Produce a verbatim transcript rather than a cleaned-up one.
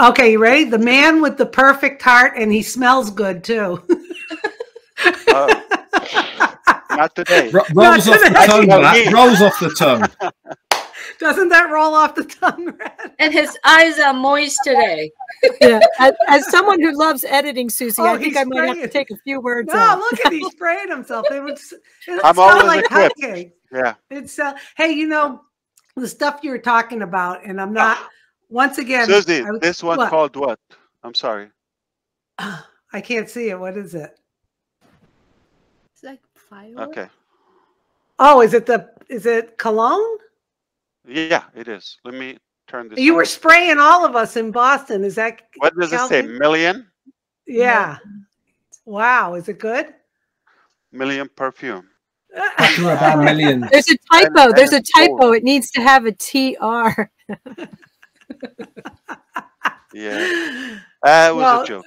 Okay, you ready? The man with the perfect heart, and he smells good too. uh, not today. R rolls, not off today. The tongue, that rolls off the tongue. Doesn't that roll off the tongue, Red? And his eyes are moist today. Yeah. As, as someone who loves editing, Susie, oh, I think I might have to take a few words no, out. Look at he spraying himself. It would, it I'm always like equipped. Yeah. It's, uh, hey, you know, the stuff you were talking about, and I'm not, once again. Susie, was, this one what? called what? I'm sorry. Uh, I can't see it. What is it? It's like firework. Okay. Oh, is it the, is it cologne? Yeah, it is. Let me turn this. You were spraying all of us in Boston. Is that what does Calvin? it say? Million? Yeah. Million. Wow. Is it good? Million perfume. After about million. There's a typo. There's a typo. It needs to have a T R. Yeah. That was well, a joke.